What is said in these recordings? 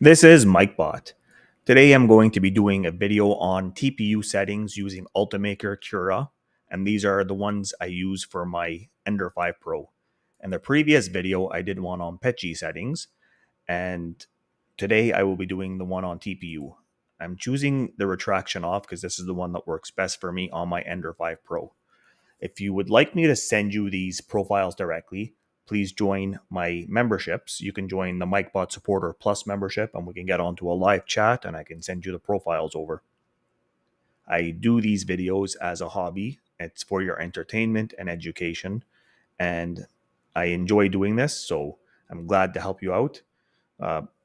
This is MikeBot. Today I'm going to be doing a video on TPU settings using Ultimaker Cura, and these are the ones I use for my Ender 5 Pro. In the previous video I did one on PETG settings, and today I will be doing the one on TPU. I'm choosing the retraction off because this is the one that works best for me on my Ender 5 Pro. If you would like me to send you these profiles directly, please join my memberships. You can join the MikeBot Supporter Plus membership and we can get onto a live chat and I can send you the profiles over. I do these videos as a hobby. It's for your entertainment and education. And I enjoy doing this, so I'm glad to help you out.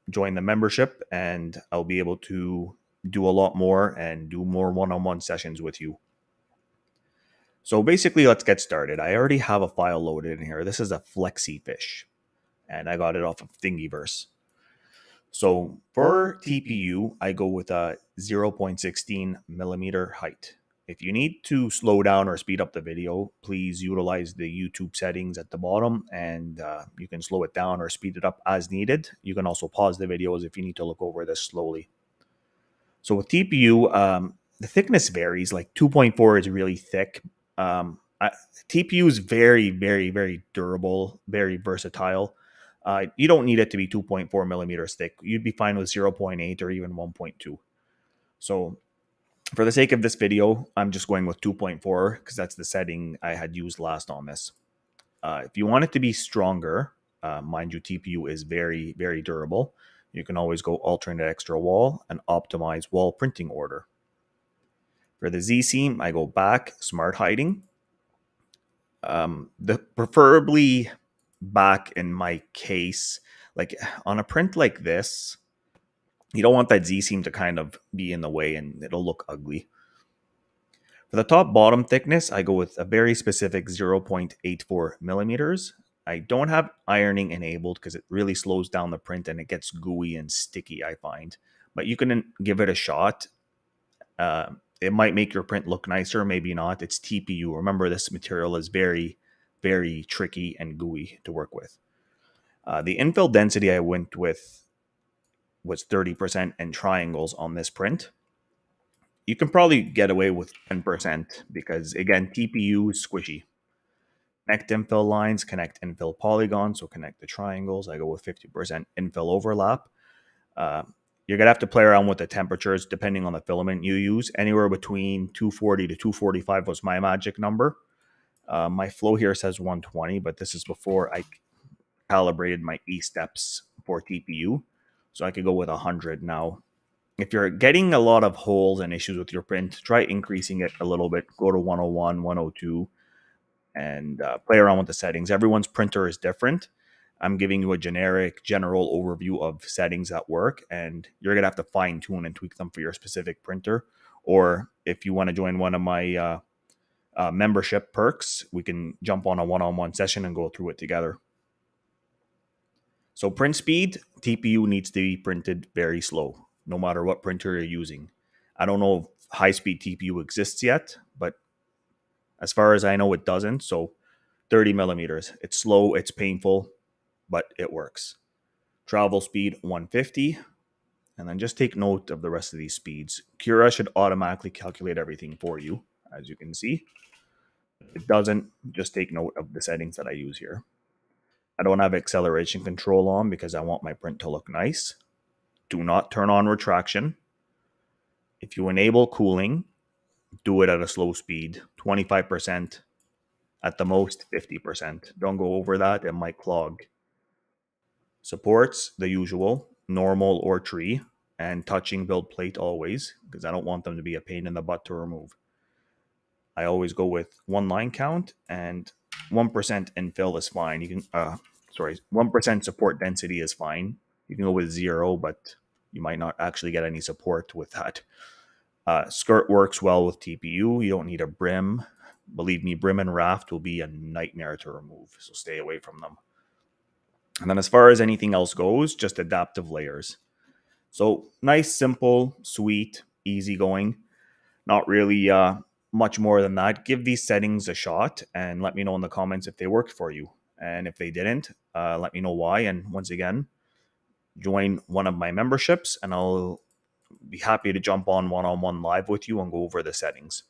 Join the membership and I'll be able to do a lot more and do more one-on-one sessions with you. So basically, let's get started. I already have a file loaded in here. This is a flexi fish, and I got it off of Thingiverse. So for TPU, I go with a 0.16 millimeter height. If you need to slow down or speed up the video, please utilize the YouTube settings at the bottom, and you can slow it down or speed it up as needed. You can also pause the videos if you need to look over this slowly. So with TPU, the thickness varies. Like 2.4 is really thick. TPU is very, very, very durable, very versatile. You don't need it to be 2.4 millimeters thick. You'd be fine with 0.8 or even 1.2. So for the sake of this video, I'm just going with 2.4 because that's the setting I had used last on this. If you want it to be stronger, mind you, TPU is very, very durable. You can always go alternate extra wall and optimize wall printing order. For the Z-seam, I go back, smart hiding. Preferably back in my case. Like on a print like this, you don't want that Z-seam to kind of be in the way and it'll look ugly. For the top-bottom thickness, I go with a very specific 0.84 millimeters. I don't have ironing enabled because it really slows down the print and it gets gooey and sticky, I find. But you can give it a shot. It might make your print look nicer, maybe not. It's TPU. Remember, this material is very, very tricky and gooey to work with. The infill density I went with was 30% and triangles on this print. You can probably get away with 10% because, again, TPU is squishy. Connect infill lines, connect infill polygons, so connect the triangles. I go with 50% infill overlap. You're going to have to play around with the temperatures depending on the filament you use. Anywhere between 240 to 245 was my magic number. My flow here says 120, but this is before I calibrated my E-steps for TPU. So I could go with 100 now. If you're getting a lot of holes and issues with your print, try increasing it a little bit. Go to 101, 102, and play around with the settings. Everyone's printer is different. I'm giving you a general overview of settings that work, and you're going to have to fine tune and tweak them for your specific printer. Or if you want to join one of my membership perks, we can jump on a one-on-one session and go through it together. So print speed, TPU needs to be printed very slow, no matter what printer you're using. I don't know if high-speed TPU exists yet, but as far as I know, it doesn't. So 30 millimeters, it's slow, it's painful, but it works. Travel speed 150, and then just take note of the rest of these speeds. Cura should automatically calculate everything for you, as you can see. If it doesn't, just take note of the settings that I use here. I don't have acceleration control on because I want my print to look nice. Do not turn on retraction. If you enable cooling, do it at a slow speed, 25%, at the most 50%. Don't go over that, it might clog. Supports, the usual, normal or tree, and touching build plate always, because I don't want them to be a pain in the butt to remove. I always go with one line count, and 1% infill is fine. You can, 1% support density is fine. You can go with 0, but you might not actually get any support with that. Skirt works well with TPU. You don't need a brim. Believe me, brim and raft will be a nightmare to remove, so stay away from them. And then as far as anything else goes, just adaptive layers. So nice, simple, sweet, easygoing. Not really much more than that. Give these settings a shot and let me know in the comments if they worked for you. And if they didn't, let me know why. And once again, join one of my memberships, and I'll be happy to jump on one-on-one live with you and go over the settings.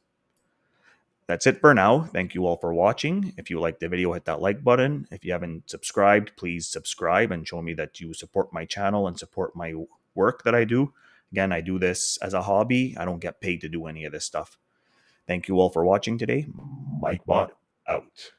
That's it for now. Thank you all for watching. If you liked the video, hit that like button. If you haven't subscribed, please subscribe and show me that you support my channel and support my work that I do. Again, I do this as a hobby. I don't get paid to do any of this stuff. Thank you all for watching today. MikeBot out.